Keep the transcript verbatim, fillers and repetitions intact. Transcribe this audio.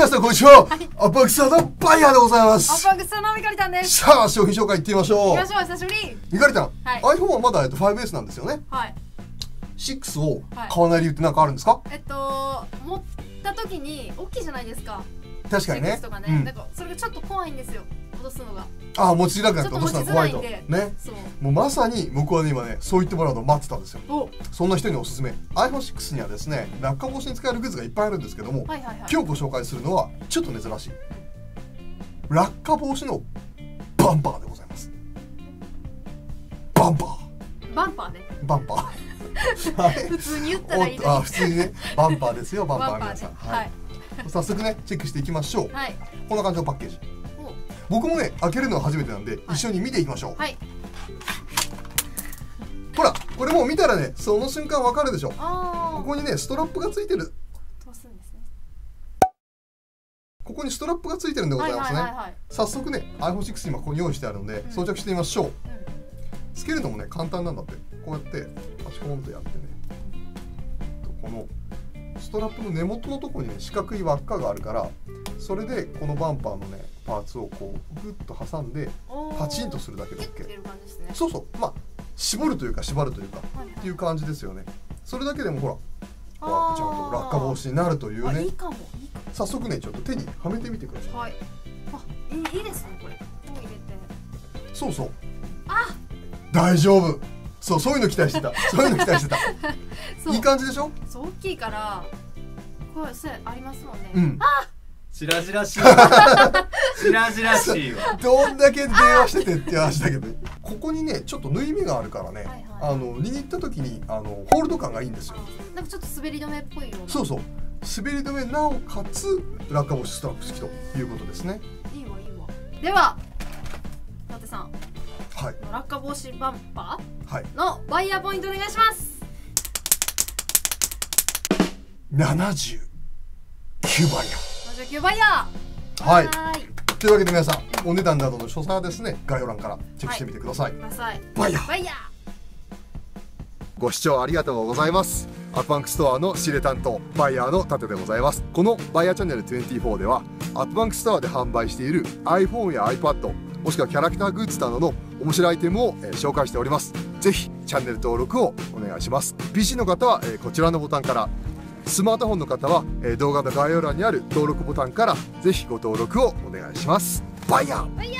皆さんこんにちは、浅草のバイヤーでございます。浅草のミカリタンです。さあ商品紹介いってみましょう。いきましょう。久しぶりミカリタン、はい、iPhone はまだ ファイブエス なんですよね。はい。ろくを買わない理由って何かあるんですか？はい、えっと持った時に大きいじゃないですか。確かにね。とかね、うん、なんかそれがちょっと怖いんですよ、落とすのが。ああ、持ちづらくなって落とすのが怖いとね。もうまさに僕はね今ねそう言ってもらうのを待ってたんですよ。そんな人におすすめ アイフォンシックス にはですね落下防止に使えるグッズがいっぱいあるんですけども、今日ご紹介するのはちょっと珍しい落下防止のバンパーでございます。バンパーバンパーねバンパー普通に言ったらいいです。あ、普通にね、バンパーですよ、バンパー皆さん。はい。早速ね、チェックしていきましょう。はい。こんな感じのパッケージ。僕もね、開けるのは初めてなんで、一緒に見ていきましょう。はい。ほら、これもう見たらね、その瞬間わかるでしょ。ここにね、ストラップがついてる。ここにストラップがついてるんでございますね。早速ね、アイフォンシックス今ここに用意してあるので、装着してみましょう。つけるのもね、簡単なんだって。こうやってパチコンとやってね、このストラップの根元のところにね四角い輪っかがあるから、それでこのバンパーのねパーツをこうグッと挟んでパチンとするだけで OK。 そうそう、まあ絞るというか縛るというかっていう感じですよね。それだけでもほらちゃんと落下防止になるというね。早速ねちょっと手にはめてみてください。はい。あ、いいですねこれ。こう入れて。そうそう。あ、大丈夫。そう、そういうの期待してた。そういうの期待してた。いい感じでしょ？そう、大きいから、こう、そう、ありますもんね。うん。あ、しらじらしい。しらじらしいわ。どんだけ電話しててって話だけど、ここにね、ちょっと縫い目があるからね。あの、握った時に、あの、ホールド感がいいんですよ。なんかちょっと滑り止めっぽいような。そうそう。滑り止め、なおかつ、落下防止ストラップ付きということですね。いいわ、いいわ。では、伊達さん。はい、落下防止バンパーのワイヤーポイントお願いします。ななじゅうきゅうばんやななじゅうきゅうばんや。はい。というわけで皆さんお値段などの詳細はですね概要欄からチェックしてみてください。バイヤーご視聴ありがとうございます。アップバンクストアの仕入れ担当バイヤーの舘でございます。このバイヤーチャンネルにじゅうよんではアップバンクストアで販売している iPhone や iPad、もしくはキャラクターグッズなどの面白いアイテムを紹介しております。ぜひチャンネル登録をお願いします。ピーシー の方はこちらのボタンから、スマートフォンの方は動画の概要欄にある登録ボタンからぜひご登録をお願いします。バイヤー。